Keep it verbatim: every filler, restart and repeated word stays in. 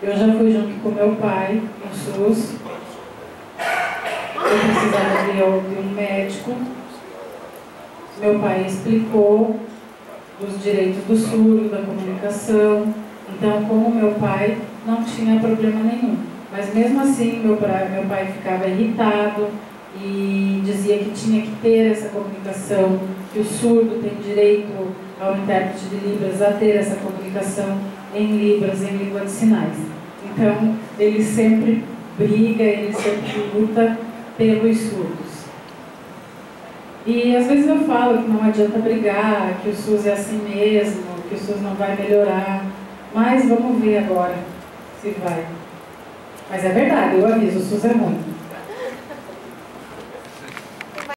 Eu já fui junto com meu pai no SUS. Eu precisava de, de um médico. Meu pai explicou dos direitos do surdo, da comunicação. Então, como meu pai, não tinha problema nenhum. Mas mesmo assim, meu pai, meu pai ficava irritado e dizia que tinha que ter essa comunicação, que o surdo tem direito ao intérprete de Libras a ter essa comunicação em Libras, em língua de sinais. Então, ele sempre briga, ele sempre luta pelos surdos. E às vezes eu falo que não adianta brigar, que o SUS é assim mesmo, que o SUS não vai melhorar, mas vamos ver agora se vai. Mas é verdade, eu aviso, o SUS é ruim.